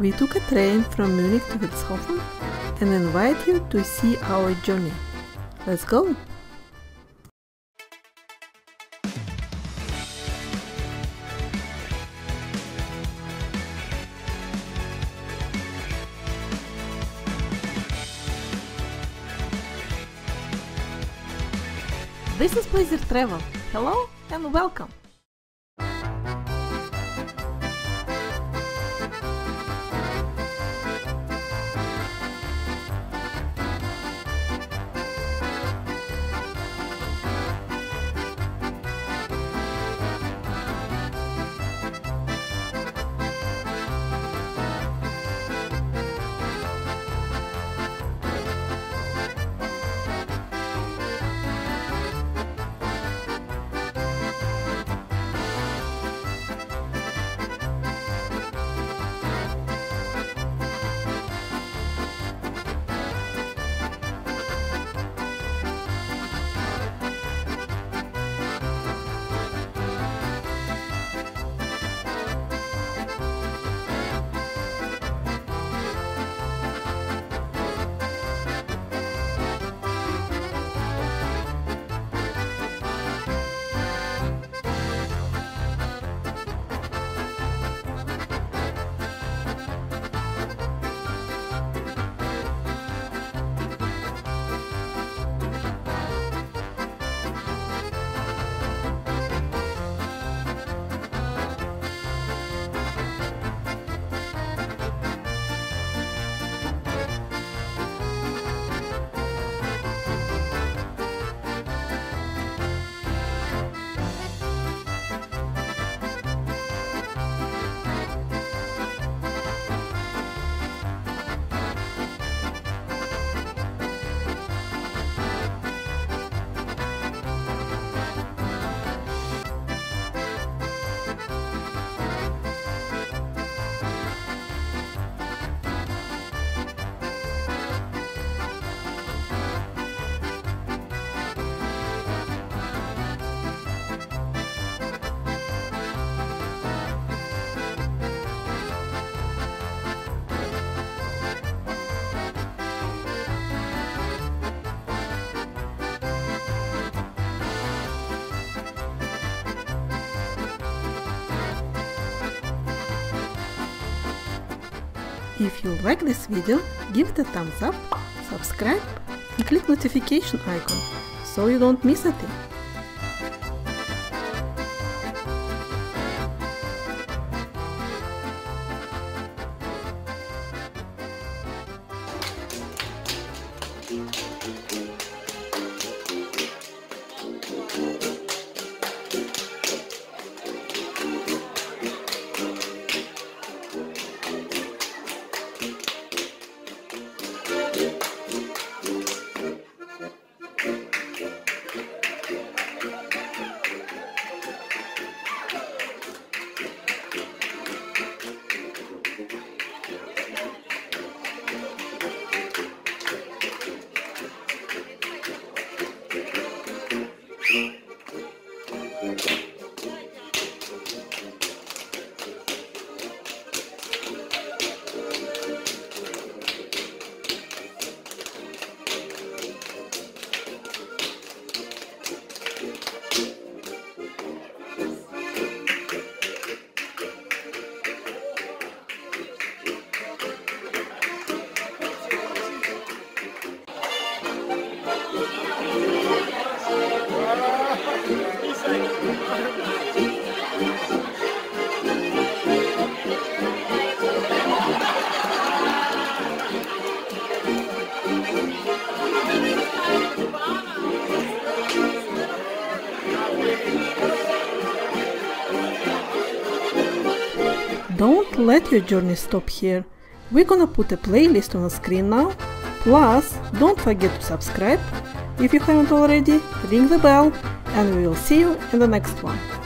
We took a train from Munich to Vilshofen and invite you to see our journey. Let's go! This is Pleasure Travel. Hello and welcome! If you like this video, give it a thumbs up, subscribe and click the notification icon, so you don't miss a thing. Don't let your journey stop here. We're gonna put a playlist on the screen now. Plus, don't forget to subscribe if you haven't already, ring the bell, and we will see you in the next one.